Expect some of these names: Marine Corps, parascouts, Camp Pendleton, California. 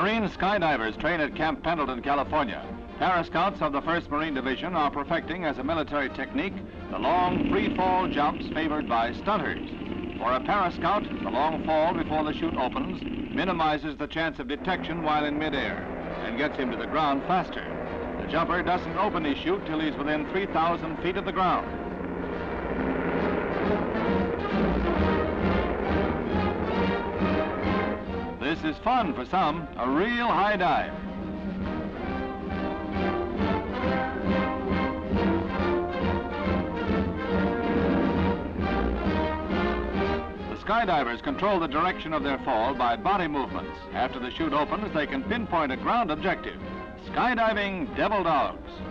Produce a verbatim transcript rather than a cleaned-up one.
Marine skydivers train at Camp Pendleton, California. Parascouts of the first Marine Division are perfecting as a military technique the long free-fall jumps favored by stunters. For a parascout, the long fall before the chute opens minimizes the chance of detection while in midair and gets him to the ground faster. The jumper doesn't open his chute till he's within three thousand feet of the ground. This is fun for some, a real high dive. The skydivers control the direction of their fall by body movements. After the chute opens, they can pinpoint a ground objective. Skydiving devil dogs.